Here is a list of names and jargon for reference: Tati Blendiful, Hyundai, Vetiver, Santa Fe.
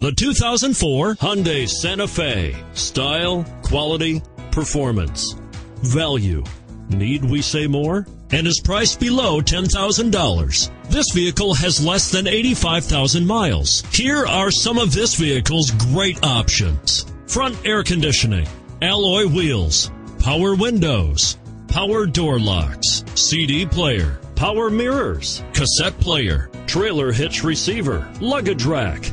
The 2004 Hyundai Santa Fe. Style, quality, performance, value. Need we say more? And is priced below $10,000. This vehicle has less than 85,000 miles. Here are some of this vehicle's great options. Front air conditioning, alloy wheels, power windows, power door locks, CD player, power mirrors, cassette player, trailer hitch receiver, luggage rack.